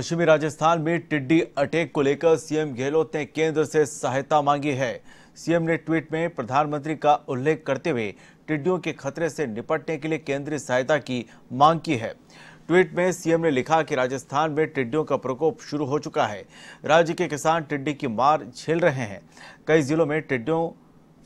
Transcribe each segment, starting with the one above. पश्चिमी राजस्थान में टिड्डी अटैक को लेकर सीएम गहलोत ने केंद्र से सहायता मांगी है। सीएम ने ट्वीट में प्रधानमंत्री का उल्लेख करते हुए टिड्डियों के खतरे से निपटने के लिए केंद्रीय सहायता की मांग की है। ट्वीट में सीएम ने लिखा कि राजस्थान में टिड्डियों का प्रकोप शुरू हो चुका है। राज्य के किसान टिड्डी की मार झेल रहे हैं। कई जिलों में टिड्डियों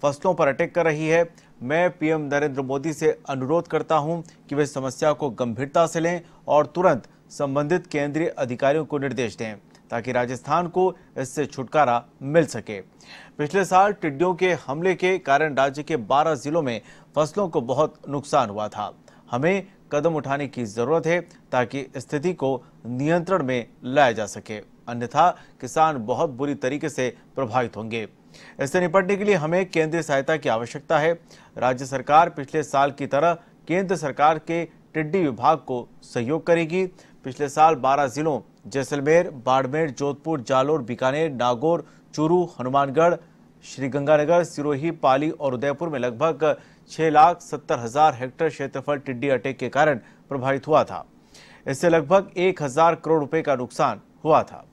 फसलों पर अटैक कर रही है। मैं पीएम नरेंद्र मोदी से अनुरोध करता हूं कि वे समस्या को गंभीरता से लें और तुरंत संबंधित केंद्रीय अधिकारियों को निर्देश दें ताकि राजस्थान को इससे छुटकारा मिल सके। पिछले साल टिड्डियों के हमले के कारण राज्य के 12 जिलों में फसलों को बहुत नुकसान हुआ था। हमें कदम उठाने की जरूरत है ताकि स्थिति को नियंत्रण में लाया जा सके, अन्यथा किसान बहुत बुरी तरीके से प्रभावित होंगे। इससे निपटने के लिए हमें केंद्रीय सहायता की आवश्यकता है। राज्य सरकार पिछले साल की तरह केंद्र सरकार के टिड्डी विभाग को सहयोग करेगी। पिछले साल 12 जिलों जैसलमेर, बाड़मेर, जोधपुर, जालोर, बीकानेर, नागौर, चूरू, हनुमानगढ़, श्रीगंगानगर, सिरोही, पाली और उदयपुर में लगभग 6,70,000 हेक्टेयर क्षेत्रफल टिड्डी अटैक के कारण प्रभावित हुआ था। इससे लगभग 1,000 करोड़ रुपए का नुकसान हुआ था।